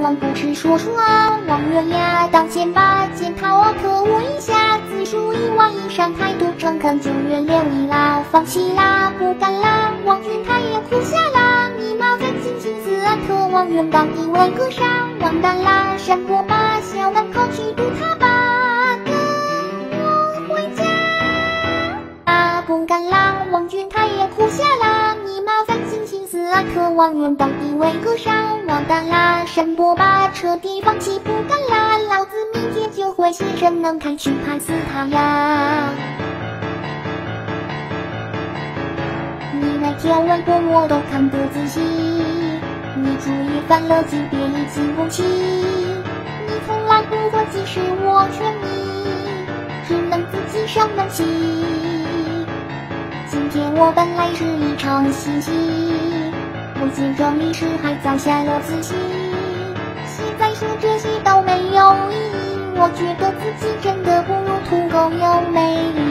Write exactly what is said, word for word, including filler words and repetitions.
我们不是说书啊，王月呀，当先拔检讨啊，可恶一下，字数一万以上，态度诚恳就原谅你啦，放弃啦，不敢啦，王月他也哭下啦，你妈赶紧心思啊，可王月当一位个傻，完蛋啦，山坡吧，小碗口去堵他吧，跟我回家啊，不敢啦，王月他也哭下啦，你妈烦心心思啊，可王月当一位个傻。 完蛋啦，山坡吧，彻底放弃不干啦！老子明天就回西城，能看去拍死他呀！你那条微博我都看不仔细，你注意翻了几遍已经过期，你从来不会即使我劝你，只能自己伤闷气。今天我本来是一场新戏。 我见着你时还早下了自习，现在说这些都没有意义。我觉得自己真的不如土狗有魅力。